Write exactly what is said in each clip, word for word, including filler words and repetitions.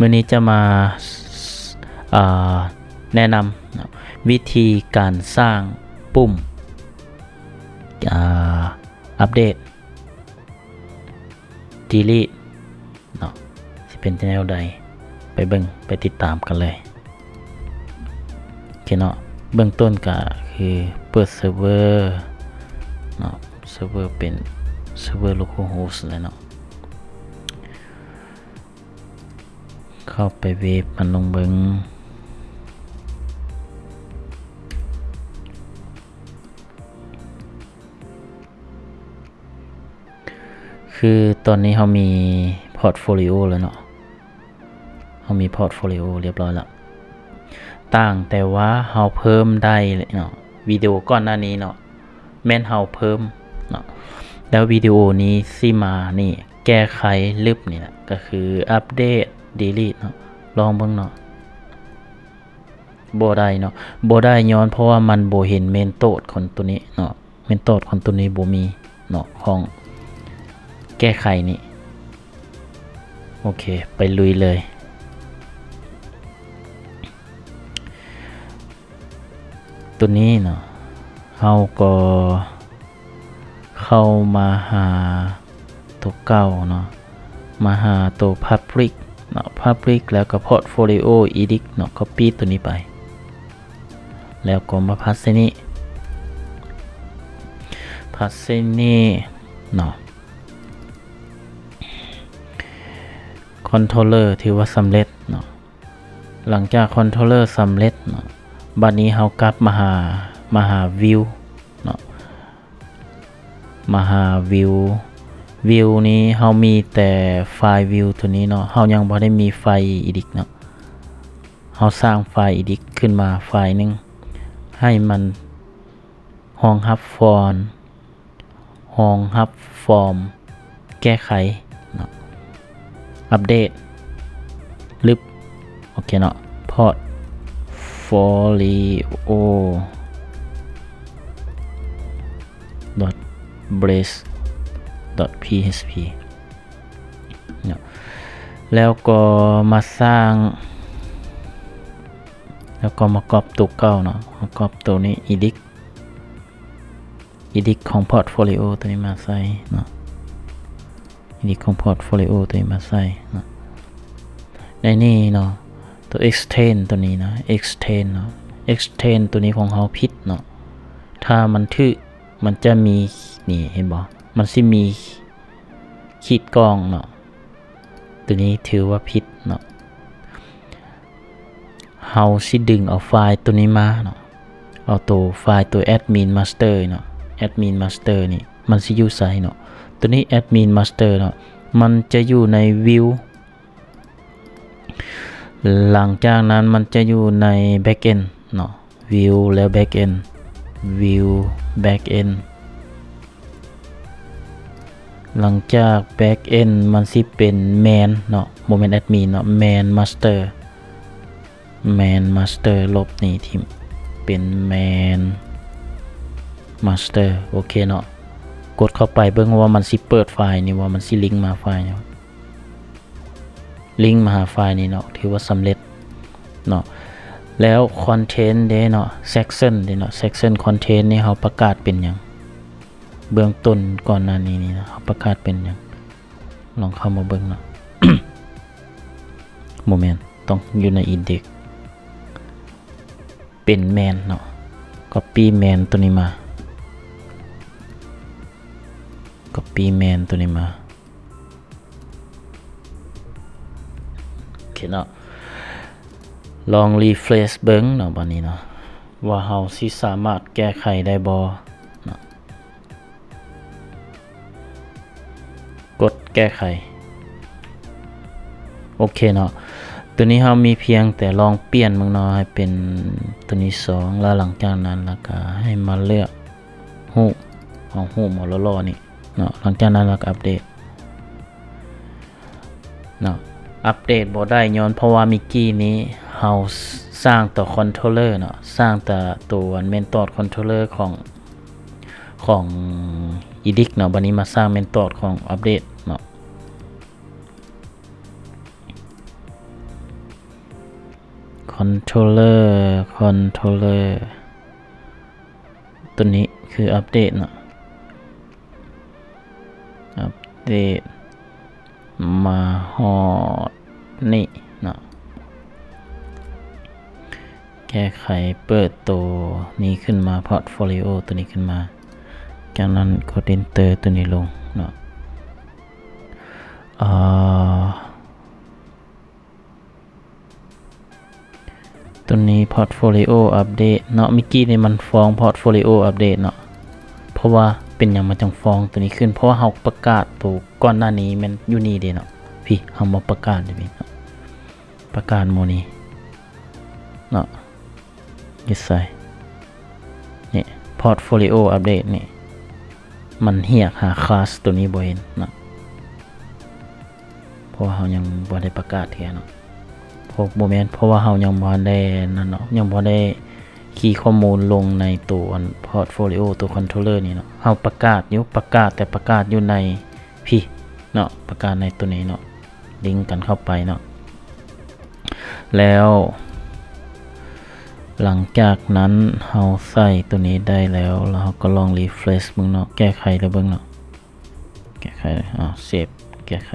วันนี้จะมาาแนะนำวิธีการสร้างปุ่มอัปเดตดีลีทเนาะจะเป็นแนวใดไปเบิ่งไปติดตามกันเลยโอเคเนาะเบื้องต้นก็คือเปิดเซิร์ฟเวอร์เนาะเซิร์ฟเวอร์เป็นเซิร์ฟเวอร์ localhost เลยเนาะเข้าไปเวฟมันลงเบิ้งคือตอนนี้เขามีพอร์ตโฟลิโอแล้วเนาะเขามีพอร์ตโฟลิโอเรียบร้อยแล้วต่างแต่ว่าเขาเพิ่มได้เลยเนาะวิดีโอก่อนหน้านี้เนาะแม่นเขาเพิ่มเนาะแล้ววิดีโอนี้ซีมานี่แก้ไขลึบนี่แหละก็คืออัปเดตดีลีทเนาะลองเบิ่งเนาะโบได้เนาะโบได้ย้อนเพราะว่ามันโบเห็นเมนโตดคนตัวนี้เนาะเมนโตดคนตัวนี้โบมีเนาะของแก้ไขนี่โอเคไปลุยเลยตัวนี้เนาะเขาก็เข้ามาหาตัวเก่าเนาะมาหาตัว Publicเนาะ Public แล้วก็ Portfolio Edit เนาะ Copy ตัวนี้ไปแล้วก็มาพัสเซนี่พัสเซนี่เนาะ Controller ถือว่าสำเร็จเนาะหลังจาก Controller สำเร็จเนาะบัดนี้เฮากลับมาหามาหา View เนาะมาหา Viewวิวนี้เขามีแต่ไฟล์วิวตัวนี้เนาะเขายังบ่ได้มีไฟล์ edit เนาะเขาสร้างไฟล์ edit ขึ้นมาไฟล์นึงให้มันห้องฮับฟอนห้องฮับฟอร์มแก้ไขเนาะอัปเดตลึบโอเคเนาะพอร์ตโฟลิโอดอทเบรส.php เนาะแล้วก็มาสร้างแล้วก็มากรอบตัวเก่าเนาะมากรอบตัวนี้ edit edit ของ portfolio ตัวนี้มาใส่เนาะ edit ของ portfolio ตัวนี้มาใส่เนาะในนี่เนาะตัว extend ตัวนี้นะ extend เนาะ extend ตัวนี้ของเขาผิดเนาะถ้ามันทึ่มันจะมีนี่เห็นบ่มันสิมีขีดกองเนาะตัวนี้ถือว่าผิดเนาะเฮาสิดึงเอาไฟล์ตัวนี้มาเนาะเอาตัวไฟล์ตัว admin master เนาะ admin master นี่มันสิอยู่ไสเนาะตัวนี้ admin master เนาะมันจะอยู่ใน view หลังจากนั้นมันจะอยู่ใน backend เนาะ view แล้ว backend view backendหลังจาก back end มันสิเป็น main เนาะ โมเมนต์ admin เนาะ main master main master ลบนี่ทีมเป็น main master โอเคเนาะกดเข้าไปเบิ่งว่ามันสิเปิดไฟล์นี่ว่ามันสิลิงก์มาไฟล์เนาะลิงก์มาหาไฟล์นี่เนาะถือว่าสำเร็จเนาะแล้ว content เด้เนาะ section เด้เนาะ section content นี่เฮาประกาศเป็นหยังเบื้องต้นก่อนหน้านี้นี่นะประกาศเป็นอย่างลองเข้ามาเบื้องเนาะ โมเมนต์ต้องอยู่ในอินเด็กเป็นแมนเนาะ copy แมนตัวนี้มา copy แมนตัวนี้มาโอเคเนาะลองรีเฟรชเบื้องเนาะวันนี้เนาะว่าเราสิสามารถแก้ไขได้บ่กดแก้ไขโอเคเนาะตัวนี้เรามีเพียงแต่ลองเปลี่ยนมึงเนาะให้เป็นตัวนี้สองแล้วหลังจากนั้นแล้วก็ให้มาเลือกหูของหูหมอล้อๆนี่เนาะหลังจากนั้นเราก็อัปเดตเนาะอัปเดตบ่ได้ย้อนเพราะว่ามิกกี้นี้เราสร้างต่อคอนโทรลเลอร์เนาะสร้างแต่ตัวเมนตอร์คอนโทรลเลอร์ของของอีดิกเนาะวันนี้มาสร้างเมนตอร์ของอัปเดตเนาะ controller controller ตัวนี้คืออัปเดตนะอัปเดตมาหอดนี่นะแก้ไขเปิดตัวนี้ขึ้นมา portfolio ตัวนี้ขึ้นมาจากนั้นกด enter ตัวนี้ลงนะอ่าตัวนี้ portfolio update เนาะมิกกี้ในมันฟ้อง portfolio update เนาะเพราะว่าเป็นอย่างมันจังฟ้องตัวนี้ขึ้นเพราะว่าเราประกาศตัวก่อนหน้านี้มันอยู่นี่เด้เนาะพี่เรามาประกาศดิเนาะประกาศโมนี้เนาะยึดใส่นี่ portfolio update นี่มันเหียกหาคลาสตัวนี้บ่เห็นเนาะเพราะว่าเรายังบ่ได้ประกาศเท่าเนาะพวกโมเมนต์เพราะว่าเรายังบ่ได้นั่นเนาะยังบ่ได้คีย์ข้อมูลลงในตัวพอร์ตโฟลิโอตัวคอนโทรลเลอร์นี่เนาะเราประกาศอยู่ประกาศแต่ประกาศอยู่ในพี่เนาะประกาศในตัวนี้เนาะลิงก์กันเข้าไปเนาะแล้วหลังจากนั้นเราใส่ตัวนี้ได้แล้วแล้วเราก็ลองรีเฟรชมึงเนาะแก้ไขแล้วเบิ่งเนาะแก้ไขอ้าวเซฟแก้ไข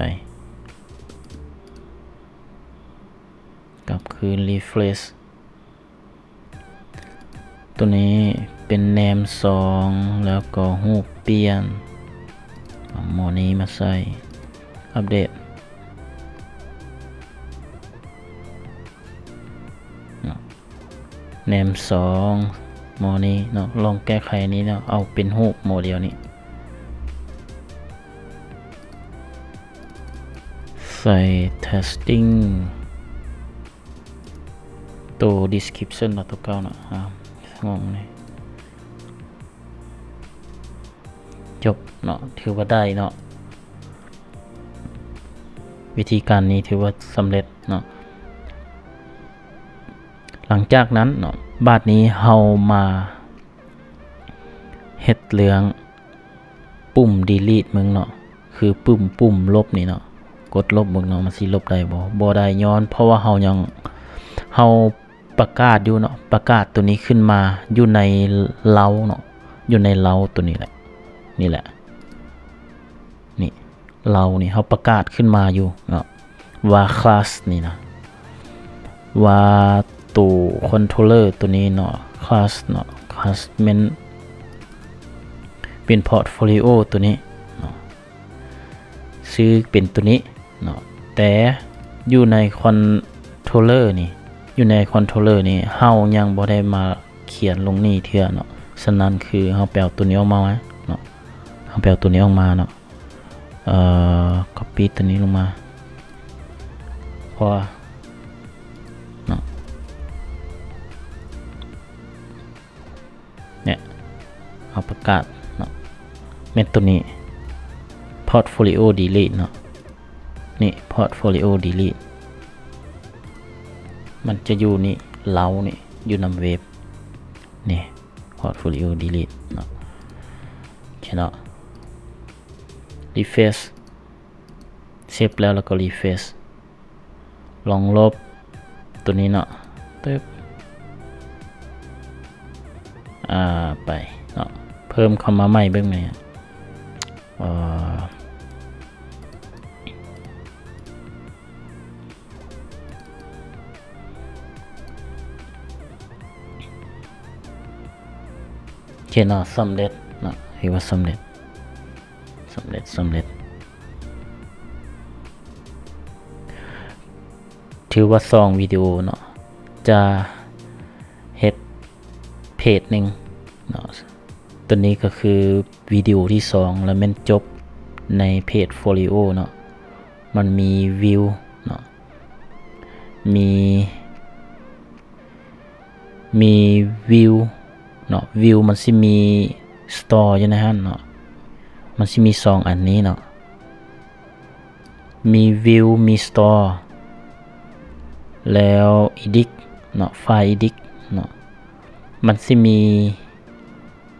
กลับคืน refresh ตัวนี้เป็น name สองแล้วก็รูปเปลี่ยนเอาโมนี้มาใส่อัปเดตเนาะ name สองโมนี้เนาะลองแก้ไขนี้เนาะเอาเป็นรูปโมเดลนี้ใส่ testingตัว description ตัวเก่านะงงเลยจบเนาะถือว่าได้เนาะวิธีการนี้ถือว่าสำเร็จเนาะหลังจากนั้นเนาะบาดนี้เฮามาเฮ็ดเรื่องปุ่ม delete มึงเนาะคือปุ่มปุ่มลบนี่เนาะกดลบมึงเนาะมันสิลบได้บ่บ่ได้ย้อนเพราะว่าเฮายังเฮาประกาศอยู่เนาะประกาศตัวนี้ขึ้นมาอยู่ในเล้าเนาะอยู่ในเล้าตัวนี้แหละนี่แหละนี่เล้านี่เขาประกาศขึ้นมาอยู่เนาะว่าคลาสนี่นะว่าตัวคอนโทรลเลอร์ตัวนี้เนาะคลาสเนาะคลาสเมนเป็นพอร์ตโฟลิโอตัวนี้เนาะซื้อเป็นตัวนี้เนาะแต่อยู่ในคอนโทรลเลอร์นี่อยู่ในคอนโทรลเลอร์นี่เฮายังบ่ได้มาเขียนลงนี่เทื่อเนาะฉะนั้นคือเฮาแปลตัวนี้ออกมาเนาะเฮาแปลตัวนี้ออกมาเนาะเอ่อ copy ตัวนี้ลงมาพอเนาะเนี่ยเอาประกาศเนาะเมนตัวนี้ portfolio delete เนาะนี่ portfolio deleteมันจะอยู่นี่เล้านี่อยู่นำเวฟนี่ portfolio delete เนาะแค่เนาะ refresh เซฟแล้วแล้วก็ refresh ลองลบตัวนี้เนาะตึ๊บอ่าไปเนาะเพิ่มเข้ามาใหม่เบื้องในอ่าเขียนสำเร็จนะเรียกว่าสำเร็จสำเร็จสำเร็จถือว่าซองวิดีโอเนาะจะเฮ็ดเพจหนึ่งเนาะตัวนี้ก็คือวิดีโอที่สองแล้วมันจบในเพจโฟลิโอเนาะมันมีวิวเนาะมีมีวิวเนาะวิวมันสิมีสตอร์อยู่ในฮั่นเนาะมันสิมีสองอันนี้เนาะมีวิวมีสตอร์แล้วอีดิกเนาะไฟล์อีดิกเนาะมันสิมี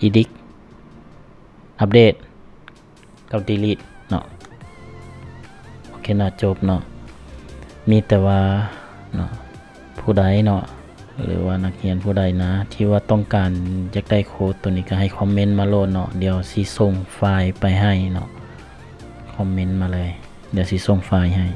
อีดิกอัปเดตกับดีลีทเนาะโอเคนะจบเนาะมีแต่ว่าเนาะ ผู้ใดเนาะหรือว่านักเรียนผู้ใดนะที่ว่าต้องการอยากได้โค้ดตัวนี้ก็ให้คอมเมนต์มาโหลดเนาะเดี๋ยวสิส่งไฟล์ไปให้เนาะคอมเมนต์มาเลยเดี๋ยวสิส่งไฟล์ให้